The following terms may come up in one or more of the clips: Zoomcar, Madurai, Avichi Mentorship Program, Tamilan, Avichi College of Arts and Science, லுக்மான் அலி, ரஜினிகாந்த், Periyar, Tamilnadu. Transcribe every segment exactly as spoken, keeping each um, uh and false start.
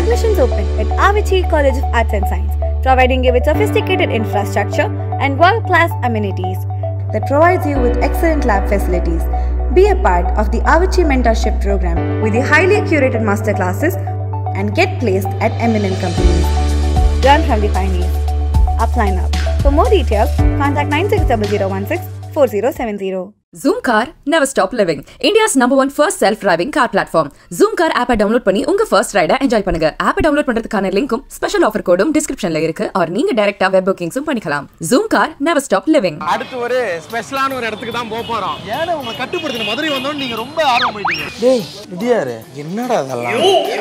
Admissions open at Avichi College of Arts and Science, providing you with sophisticated infrastructure and world-class amenities that provides you with excellent lab facilities. Be a part of the Avichi Mentorship Program with the highly curated masterclasses and get placed at eminent companies. Learn from the pioneers. Apply now. For more details, contact nine six zero zero one six four zero seven zero. Zoomcar, never stop living. India's number one first self-driving car platform. Zoomcar app download பண்ணி உங்க first ride enjoy பண்ணுங்க. App download பண்றதுக்கான லிங்க்கும் special offer கோடும் descriptionல இருக்கு. R நீங்க டைரக்ட்டா web bookingஸும் பண்ணிக்கலாம். Zoomcar, never stop living. அடுத்து ஒரு ஸ்பெஷலான ஒரு இடத்துக்கு தான் போக போறோம். ஏன்னா உங்க கட்டுப்படுத்தின மதுரை வந்தோம் நீங்க ரொம்ப ஆர்வமாயிட்டீங்க. டேய், இடியாரே. என்னடா அதெல்லாம்?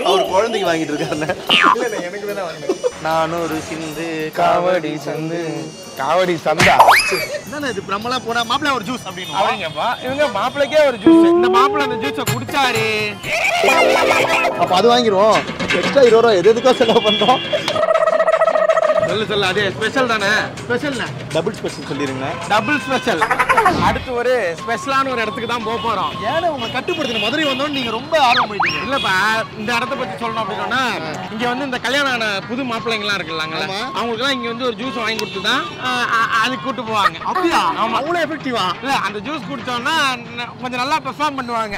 அவர் குழந்தைக்கு வாங்கிட்டு இருக்கானே. இல்ல இல்ல எனக்கு தான் வாங்குனேன். நானும் ஒரு சிந்து காவடி சந்து காவடி சந்தா. என்னடா இது பிரம்மலா போடா மாப்ள ஒரு ஜூஸ் அப்படினா. இவங்க மாப்பிளைக்கே ஒரு ஜூஸ் இந்த மாப்பிள அந்த ஜூஸை குடிச்சாரு அப்ப அது வாங்கிடுவோம் எக்ஸ்ட்ரா இருபது ரூபாய் எது எதுக்கோ செலவு பண்றோம் சொல்லு சொல்லு அதே ஸ்பெஷல் தானே ஸ்பெஷல்ண்ணே டபுள் ஸ்பெஷல் சொல்லிருங்க டபுள் ஸ்பெஷல் அடுத்து ஒரு ஸ்பெஷலான ஒரு இடத்துக்கு தான் போக போறோம் ஏன்னா உங்க கட்டுப்படுத்தின மதுரை வந்தோம் நீங்க ரொம்ப ஆர்வம் போயிட்டீங்க இல்லப்பா இந்த இடத்தை பத்தி சொல்லணும் அப்படின்னா இங்க வந்து இந்த கல்யாண புது மாப்பிள்ளைங்களாம் இருக்குல்லாங்களா அவங்களுக்குலாம் இங்க வந்து ஒரு ஜூஸ் வாங்கி கொடுத்துதான் அது கூட்டு போவாங்க அப்படியா ஆமா அவ்வளோ எஃபெக்டிவா இல்லை அந்த ஜூஸ் குடிச்சோன்னா கொஞ்சம் நல்லா பெர்ஃபார்ம் பண்ணுவாங்க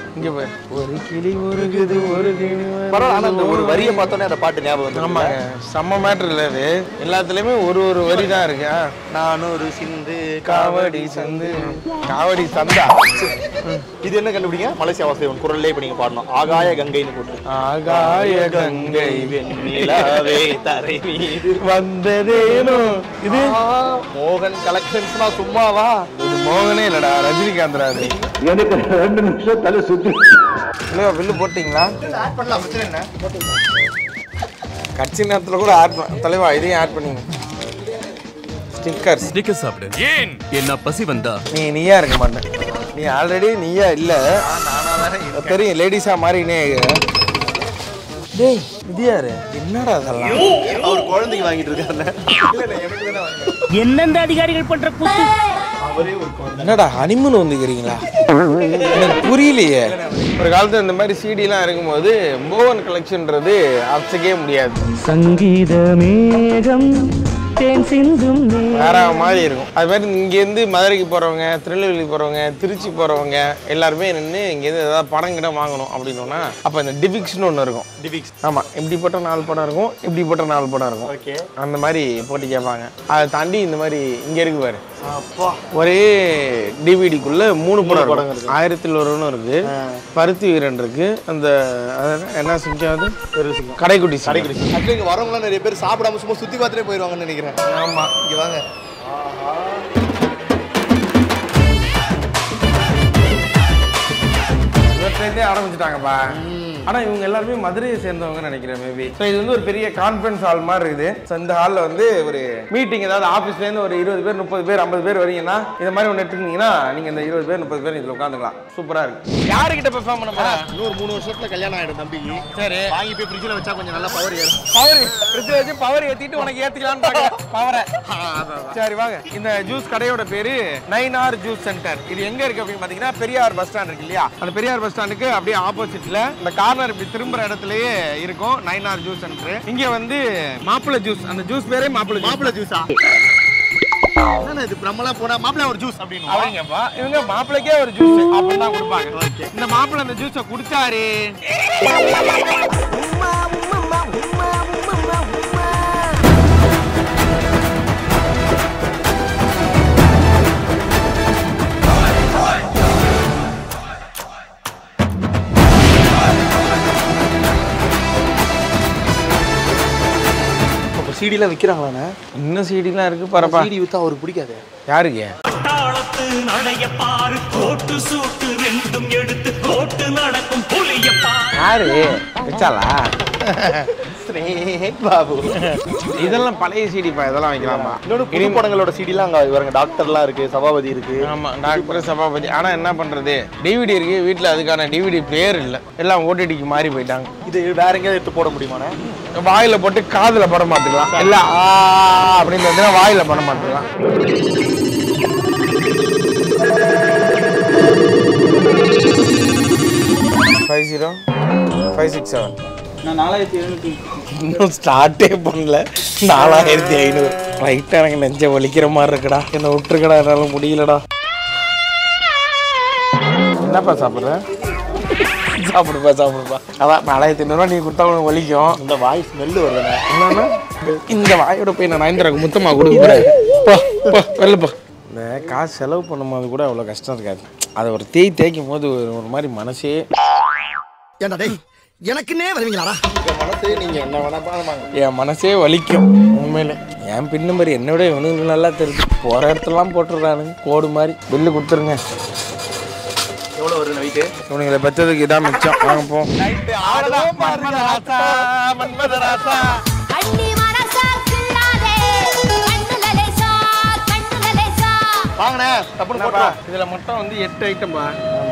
இங்க பாரு ஒரு கிளி உருகுது ஒரு கிளி பரவாயில்ல ஆனா அந்த ஒரு வரியை பார்த்தோனே அந்த பாட்டு ஞாபகம் வந்து ஆமாங்க செம்ம மேட்டர் இல்ல இது எல்லாத்துலயுமே ஒரு ஒரு வரி தான் இருக்கு நான் ஒரு சிந்து காவடி சந்து காவடி சந்தா இது என்ன கண்டுபிடிங்க மலேசியா வாசியவன் குரல்லே இப்ப நீங்க பாடணும் ஆகாய கங்கைன்னு போட்டு ஆகாய கங்கை வெண்ணிலாவே தரை மீது வந்ததேனோ இது மோகன் கலெக்ஷன்ஸ்னா சும்மாவா இது மோகனே இல்லடா ரஜினிகாந்த் ராஜு எனக்கு ரெண்டு நிமிஷம் தலை சுத்தி இல்ல வில்லு போட்டீங்களா ஆட் பண்ணலாம் பிரச்சனை என்ன போட்டீங்களா கட்சி நேரத்துல கூட ஆட் தலைவா இதையும் ஆட் பண்ணீங்க ஸ்டிக்கர்ஸ் ஸ்டிக்கர்ஸ் சாப்பிடு ஏன் என்ன பசி வந்தா நீ நீயா இருக்க மாட்டே நீ ஆல்ரெடி நீயா இல்ல நானா வேற தெரியும் லேடிஸா மாறினே டேய் இடியாரே என்னடா அதெல்லாம் அவர் குழந்தைக்கு வாங்கிட்டு இருக்கானே இல்ல இல்ல எனக்கு தான வாங்குறேன் என்னென்ன அதிகாரிகள் பண்ற கூத்து அவரே ஒரு குழந்தை என்னடா ஹனிமூன் வந்துக்கறீங்களா எனக்கு புரியலையே ஒரு காலத்துல இந்த மாதிரி சிடி எல்லாம் இருக்கும்போது மோகன் கலெக்ஷன்ன்றது அப்சக்கே முடியாது சங்கீத மேகம் தேன் சிந்தும் வேற மாதிரி இருக்கும் அது மாதிரி இங்க இருந்து மதுரைக்கு போறவங்க திருநெல்வேலி போறவங்க திருச்சி போறவங்க எல்லாரும் நின்னு இங்க இருந்து ஏதாவது படம் கிட்ட வாங்கணும் அப்படினோனா அப்ப இந்த டிபிக்ஸ்னு ஒன்னு இருக்கும் டிபிக்ஸ் ஆமா இப்படி போட்டா நாலு படம் இருக்கும் இப்படி போட்டா நாலு படம் இருக்கும் ஓகே அந்த மாதிரி போட்டு கேட்பாங்க அதை தாண்டி இந்த மாதிரி இங்க இருக்கு பாரு ஒரே டிவிடிக்குள்ள மூணு படம் இருக்கு ஆயிரத்தில் ஒருவனும் இருக்கு பருத்தி வீரன் இருக்கு அந்த என்ன செஞ்சாவது கடைக்குட்டி கடைக்குட்டி ஆக்சுவலி இங்க வரவங்களாம் நிறைய பேர் சாப்பிடாம சும்மா சுத்தி பார்த்துட்டே போயிடுவாங்கன்னு நினைக்கிறேன் ஆமா இங்க வாங்க இவர்கிட்டே ஆரம்பிச்சுட்டாங்கப்பா ஆனா இவங்க எல்லாருமே மதுரையை சேர்ந்தவங்க நினைக்கிறேன் மேபி ஸோ இது வந்து ஒரு பெரிய கான்ஃபரன்ஸ் ஹால் மாதிரி இருக்குது ஸோ இந்த ஹாலில் வந்து ஒரு மீட்டிங் ஏதாவது ஆஃபீஸ்லேருந்து ஒரு இருபது பேர் முப்பது பேர் ஐம்பது பேர் வரீங்கன்னா இந்த மாதிரி ஒன்று எடுத்துக்கிட்டீங்கன்னா நீங்கள் இந்த இருபது பேர் முப்பது பேர் இதில் உட்காந்துக்கலாம் சூப்பராக இருக்கு யாருக்கிட்ட பெர்ஃபார்ம் பண்ண போகிறேன் இன்னொரு மூணு வருஷத்தில் கல்யாணம் ஆகிடும் தம்பிக்கு சரி வாங்கி போய் ஃப்ரிட்ஜில் வச்சா கொஞ்சம் நல்லா பவர் ஏறும் பவர் ஃப்ரிட்ஜில் வச்சு பவர் ஏற்றிட்டு உனக்கு ஏற்றிக்கலான்னு பார்க்க பவரை சரி வாங்க இந்த ஜூஸ் கடையோட பேர் நைன் ஆர் ஜூஸ் சென்டர் இது எங்கே இருக்குது அப்படின்னு பார்த்தீங்கன்னா பெரியார் பஸ் ஸ்டாண்ட் இருக்கு இல்லையா அந்த பெரியார் பஸ் ஸ்டாண்டுக்கு அப்படியே ஆப்போசிட்டில் இந்த கார் இப்படி திரும்புற இடத்துலயே இருக்கும் நைன் ஆர் ஜூஸ் சென்டர் இங்க வந்து மாப்பிள ஜூஸ் அந்த ஜூஸ் பேரே மாப்பிள மாப்பிள ஜூஸா என்ன இது பிரம்மலா போடா மாப்பிள ஒரு ஜூஸ் அப்படிங்க அவங்கப்பா இவங்க மாப்பிளைக்கே ஒரு ஜூஸ் அப்படி தான் கொடுப்பாங்க ஓகே இந்த மாப்பிள அந்த ஜூஸை குடிச்சாரு உம்மா உம்மா உம்மா உம்மா உம்மா சிடிலாம் விற்கிறாங்களாண்ணா இன்னும் சிடிலாம் இருக்குது பரவாயில்ல சிடி விற்றா அவருக்கு பிடிக்காது Five zero, five six seven. No, I didn't start. I didn't start. I didn't start. I didn't start. I didn't சாப்பிடுப்பா சாப்பிடுப்பா அதான் மழையை தின்னோட நீ குட்டா உனக்கு வலிக்கும் இந்த வாய் ஸ்மெல் வருதுல என்னன்னா இந்த வாயோட போய் நான் நைந்தராக்கு முத்தமா கொடுக்க கூடாது போ போ வெல்ல போ இந்த காசு செலவு பண்ணும்போது கூட அவ்வளவு கஷ்டம் இருக்காது அது ஒரு தேய் தேய்க்கும் போது ஒரு மாதிரி மனசே ஏண்டா டேய் எனக்குனே வருவீங்களாடா இந்த மனசே நீங்க என்ன வேணா பாருங்க என் மனசே வலிக்கும் உண்மையிலே என் பின் நம்பர் என்னோட இவனுக்கு நல்லா தெரியும் போற இடத்துல எல்லாம் போட்டுறானுங்க கோடு மாதிரி பில் குடுத்துருங்க எவ்வளவு ஒரு நைட் சோனிங்களே பத்ததுக்கு இதான் மிச்சம் வாங்க போ நைட் ஆடுடா மன்மதராசா மன்மதராசா அண்ணி வரசா கில்லாதே கண்ணுலலேசா கண்ணுலலேசா வாங்கனே தப்பு போடுடா இதல மொத்தம் வந்து எட்டு ஐட்டம் பா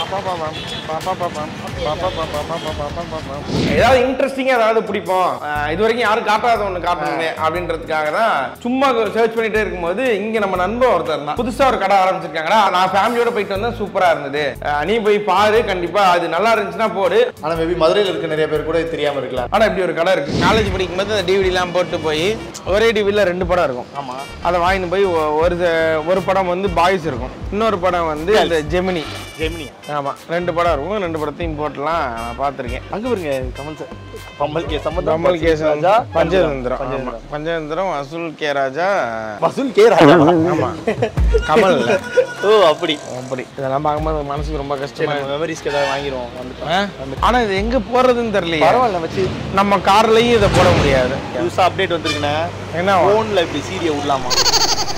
பாப்பா பாப்பா பாப்பா பாப்பா பாப்பா பாப்பா பாப்பா பாப்பா ஏதாவது இன்ட்ரஸ்டிங்கா ஏதாவது பிடிப்போம் இது வரைக்கும் யாரும் காட்டாத ஒண்ணு காட்டணுமே அப்படின்றதுக்காக தான் சும்மா சர்ச் பண்ணிட்டே இருக்கும்போது இங்க நம்ம நண்பர் ஒருத்தர் தான் புதுசா ஒரு கடை ஆரம்பிச்சிருக்காங்கடா நான் ஃபேமிலியோட போயிட்டு வந்தா சூப்பரா இருந்தது நீ போய் பாரு கண்டிப்பா அது நல்லா இருந்துச்சுன்னா போடு ஆனா மேபி மதுரையில இருக்க நிறைய பேர் கூட இது தெரியாம இருக்கலாம் ஆனா இப்படி ஒரு கடை இருக்கு காலேஜ் படிக்கும்போது அந்த டிவிடி எல்லாம் போட்டு போய் ஒரே டிவில ரெண்டு படம் இருக்கும் ஆமா அதை வாங்கிட்டு போய் ஒரு ஒரு படம் வந்து பாய்ஸ் இருக்கும் இன்னொரு படம் வந்து அந்த ஜெமினி ஜெமினியா ஆமா ரெண்டு படம் இருக்கும் ரெண்டு படத்தையும் போட்டலாம் நான் பாத்துர்க்கேன் அங்க பாருங்க Kamal sir Pammal K Sambandam Pammal K Raja Panchathanthiram ஆமா பஞ்சதந்திரம் வசூல் கே ராஜா வசூல் கே ராஜா ஆமா கமல் ஓ அப்படி அப்படி இதெல்லாம் பாக்கும்போது மனசுக்கு ரொம்ப கஷ்டமா மெமரிஸ்க்கு ஏதாவது வாங்குறோம் வந்து ஆனா இது எங்க போறதுன்னு தெரியல பரவாயில்லை வச்சு நம்ம கார்லயே இத போட முடியாது புதுசா அப்டேட் வந்திருக்குனா என்ன ஃபோன்ல இப்படி சீரிய விடலாமா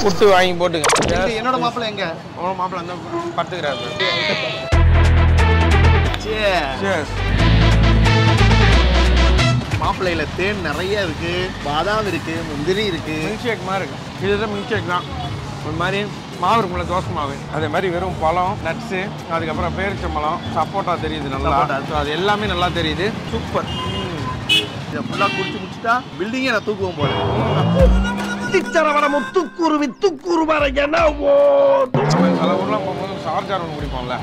புட்டு வாங்கி போடுங்க என்னோட மாப்ள எங்க அவனோட மாப்ள அந்த படுத்துறாரு Yeah. Cheers. மாப்பிளையில தேன் நிறைய இருக்கு பாதாம் இருக்கு முந்திரி இருக்கு மில்க் ஷேக் மாதிரி இருக்கு இதுதான் மில்க் ஷேக் தான் ஒரு மாதிரி மாவு இருக்கும்ல தோசை மாவு அதே மாதிரி வெறும் பழம் நட்ஸு அதுக்கப்புறம் பேரிச்சம்பழம் சப்போட்டா தெரியுது நல்லா அது எல்லாமே நல்லா தெரியுது சூப்பர் இதை ஃபுல்லாக குடிச்சு முடிச்சுட்டா பில்டிங்கே நான் தூக்குவோம் போல திச்சரவர முத்துக்குருவி துக்குரு வரங்கன்னா ஓ சில ஊர்லாம் போகும்போது சார்ஜார் ஒன்று குடிப்போம்ல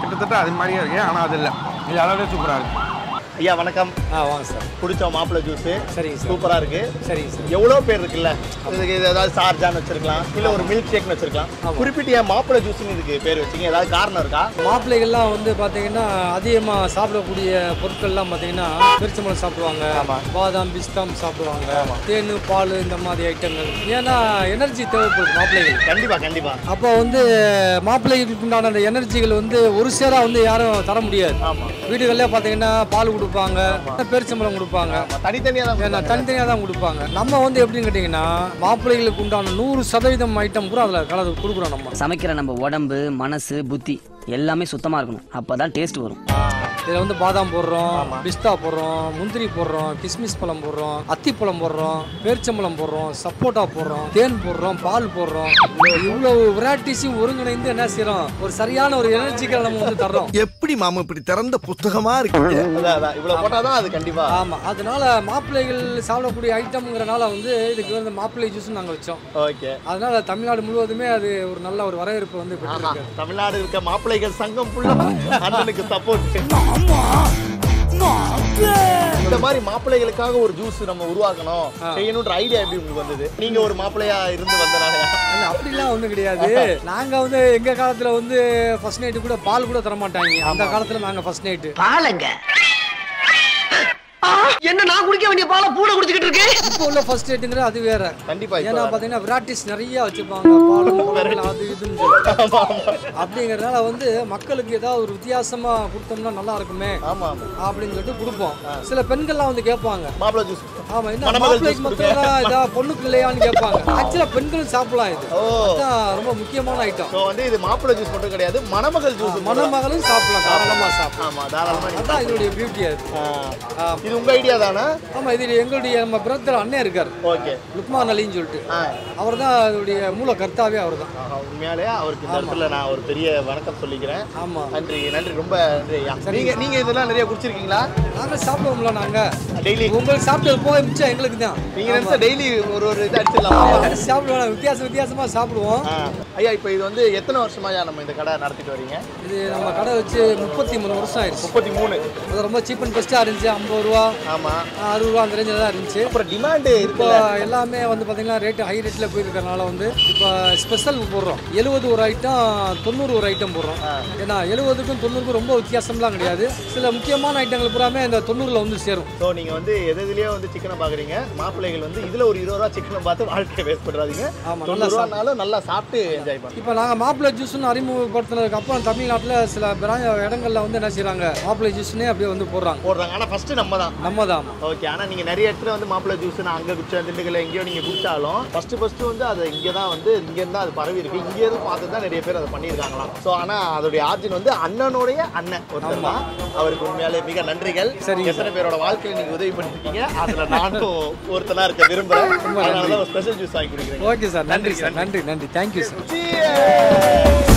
கிட்டத்தட்ட அது மாதிரியே இருக்கு ஆனால் அது இல்லை இது அளவுலேயே சூப்பராக இருக்கு ஐயா வணக்கம் ஆ வாங்க சார் குடிச்சோம் மாப்பிளை ஜூஸு சரிங்க சூப்பராக இருக்குது சரிங்க சார் எவ்வளோ பேர் இருக்குல்ல இதுக்கு இது ஏதாவது சார்ஜான்னு வச்சுருக்கலாம் இல்லை ஒரு மில்க் ஷேக்னு வச்சுருக்கலாம் குறிப்பிட்ட ஏன் மாப்பிளை ஜூஸுன்னு இதுக்கு பேர் வச்சுங்க ஏதாவது காரணம் இருக்கா மாப்பிள்ளைகள்லாம் வந்து பார்த்தீங்கன்னா அதிகமாக சாப்பிடக்கூடிய பொருட்கள்லாம் பார்த்தீங்கன்னா பெருச்சம்பழம் சாப்பிடுவாங்க ஆமாம் பாதாம் பிஸ்தாம் சாப்பிடுவாங்க தேன் பால் இந்த மாதிரி ஐட்டங்கள் ஏன்னா எனர்ஜி தேவைப்படுது மாப்பிள்ளைகள் கண்டிப்பாக கண்டிப்பாக அப்போ வந்து மாப்பிள்ளைகளுக்கு உண்டான அந்த எனர்ஜிகள் வந்து ஒரு சேராக வந்து யாரும் தர முடியாது ஆமாம் வீடுகளில் பார்த்தீங்கன்னா பால் கொடு பெருச்சம்பளம் கொடுப்பாங்க தனித்தனியா தான் கொடுப்பாங்க நம்ம வந்து எப்படின்னு கேட்டீங்கன்னா மாப்பிள்ளைகளுக்கு உண்டான நூறு சதவீதம் ஐட்டம் கூட அதில் கலந்து கொடுக்குறோம் நம்ம சமைக்கிற நம்ம உடம்பு மனசு புத்தி எல்லாமே சுத்தமாக இருக்கணும் அப்போதான் டேஸ்ட் வரும் இதில் வந்து பாதாம் போடுறோம் பிஸ்தா போடுறோம் முந்திரி போடுறோம் கிஸ்மிஸ் பழம் போடுறோம் அத்திப்பழம் போடுறோம் பேரிச்சம்பழம் போடுறோம் சப்போட்டா போடுறோம் தேன் போடுறோம் பால் போடுறோம் இவ்வளோ வெரைட்டிஸும் ஒருங்கிணைந்து என்ன செய்யறோம் ஒரு சரியான ஒரு எனர்ஜிகளை நம்ம வந்து தர்றோம் எப்படி மாமா இப்படி திறந்த புத்தகமா இருக்கு இவ்வளோ போட்டாதான் அது கண்டிப்பா ஆமா அதனால மாப்பிள்ளைகள் சாப்பிடக்கூடிய ஐட்டம்ங்கிறனால வந்து இதுக்கு வந்து மாப்பிள்ளை ஜூஸ் நாங்கள் வச்சோம் ஓகே அதனால தமிழ்நாடு முழுவதுமே அது ஒரு நல்ல ஒரு வரவேற்பு வந்து தமிழ்நாடு இருக்க மாப்பிள்ளை சங்கம் அண்ணனுக்கு சப்போர்ட் இந்த மாதிரி மாப்பிள்ளைகளுக்காக ஒரு ஜூஸ் நம்ம உருவாக்கணும் செய்யணும்ன்ற ஐடியா எப்படி உங்களுக்கு வந்தது நீங்க ஒரு மாப்பிள்ளையா இருந்து வந்தனால அப்படிலாம் ஒன்றும் கிடையாது நாங்கள் வந்து எங்கள் காலத்தில் வந்து ஃபர்ஸ்ட் நைட்டு கூட பால் கூட தரமாட்டாங்க அந்த காலத்தில் நாங்கள் ஃபர்ஸ்ட் நைட்டு பாலுங்க என்ன நான் குடிக்க வேண்டிய பாலை பூனை குடிச்சிட்டு இருக்கேன். இப்போ உள்ள ஃபர்ஸ்ட் எய்ட்ங்கற அது வேற. கண்டிப்பா. ஏன்னா பாத்தீங்கன்னா விராட்டிஸ் நிறைய வச்சிருப்பாங்க. பாலும் அது இதுன்னு. அப்படிங்கறதால வந்து மக்களுக்கு ஏதாவது ஒரு வித்தியாசமா கொடுத்தோம்னா நல்லா இருக்குமே. ஆமா ஆமா. அப்படினு சொல்லிட்டு கொடுப்போம். சில பெண்கள்லாம் வந்து கேட்பாங்க. மாப்ள ஜூஸ். ஆமா என்ன மாப்ள ஜூஸ் மட்டும் இதா பொண்ணுக்கு இல்லையான்னு கேட்பாங்க. ஆக்சுவலா பெண்களும் சாப்பிடலாம் இது. அதான் ரொம்ப முக்கியமான ஐட்டம். சோ வந்து இது மாப்ள ஜூஸ் மட்டும் கிடையாது, மணமகள் ஜூஸ். மணமகளும் சாப்பிடலாம். தாராளமா சாப்பிடலாம். ஆமா தாராளமா. அதான் இதோட பியூட்டி அது. இது உங்க ஐடியா தானா? ஆமா இது எங்களுடைய நம்ம பிரதர் அண்ணே இருக்கார். ஓகே. லுக்மான் அலின்னு சொல்லிட்டு. அவர்தான் இதோட மூல கர்த்தாவே அவர்தான். உண்மையாலே அவருக்கு இந்த இடத்துல நான் ஒரு பெரிய வணக்கம் சொல்லிக்கிறேன். ஆமா. நன்றி நன்றி ரொம்ப நன்றி. நீங்க நீங்க இதெல்லாம் நிறைய குடிச்சிருக்கீங்களா? நாங்க சாப்பிடுவோம்ல நாங்க. டெய்லி உங்களுக்கு சாப்பிட்டது போய் மிச்சம் எங்களுக்கு தான். நீங்க நினைச்சா டெய்லி ஒரு ஒரு இது அடிச்சிடலாம். சாப்பிடுவோம் வித்தியாச வித்தியாசமா சாப்பிடுவோம். ஐயா இப்போ இது வந்து எத்தனை வருஷமா நம்ம இந்த கடை நடத்திட்டு வரீங்க? இது நம்ம கடை வச்சு முப்பத்தி மூணு வருஷம் ஆயிடுச்சு. முப்பத்தி மூணு அது ரொம்ப சீப் அண்ட் பெஸ்டா இருந்துச்சு. ஐம்பது ரூபா ஆமா அறுபது ரூபா அந்த ரேஞ்சில் தான் இருந்துச்சு. அப்புறம் டிமாண்டு இப்போ எல்லாமே வந்து பார்த்தீங்கன்னா ரேட்டு ஹை ரேட்டில் போயிருக்கறனால வந்து இப்போ ஸ்பெஷல் போடுறோம். எழுபது ஒரு ஐட்டம் தொண்ணூறு ஒரு ஐட்டம் போடுறோம். ஏன்னா எழுபதுக்கும் தொண்ணூறுக்கும் ரொம்ப வித்தியாசம்லாம் கிடையாது. சில முக்கியமான ஐட்டங்கள் பூராமே இந்த தொண்ணூறில் வந்து சேரும். ஸோ நீங்கள் வந்து எதுலேயே வந்து சிக்கனை பார்க்குறீங்க மாப்பிள்ளைகள் வந்து இதில் ஒரு இருபது ரூபா சிக்கனை பார்த்து வாழ்க்கையை வேஸ்ட் பண்ணுறாதீங்க. ஆமாம் நல்லா சாப்பிட்டாலும் நல்லா சாப்பிட்டு என்ஜாய் பண்ணுவோம். இப்போ நாங்கள் மாப்பிள்ளை ஜூஸ்ன்னு அறிமுகப்படுத்தினதுக்கு அப்புறம் தமிழ்நாட்டில் சில இடங்களில் வந்து என்ன செய்கிறாங்க மாப்பிள்ளை ஜூஸ்னே அப்படியே வந்து போடுறாங்க போடுறாங்க ஆனால் ஃபஸ்ட்டு நம்ம தான் நம்ம தான் ஓகே. ஆனால் நீங்கள் நிறைய இடத்துல வந்து மாப்பிள்ளை ஜூஸ் நான் அங்கே குடிச்சா திண்டுக்கல்ல எங்கேயோ நீங்கள் குடிச்சாலும் ஃபஸ்ட்டு ஃபஸ்ட்டு வந்து அது இங்கே தான் வந்து இங்கேருந்து அது பரவி இருக்கு. இங்கேருந்து பார்த்து தான் நிறைய பேர் அதை பண்ணியிருக்காங்களாம். ஸோ ஆனால் அதோடைய ஆர்ஜின் வந்து அண்ணனுடைய அண்ணன் ஒருத்தர் தான். அவருக்கு உண்மையாலே மிக நன்றிகள். சரி எத்தனை பேரோட வாழ்க்கையில் நீங்கள் உதவி பண்ணிருக்கீங்க அதில் நானும் ஒருத்தனாக இருக்க விரும்புகிறேன். அதனால தான் ஒரு ஸ்பெஷல் ஜூஸ் வாங்கி குடிக்கிறேன். ஓகே சார் நன்றி சார் நன்றி நன்றி தேங்க்யூ சார்.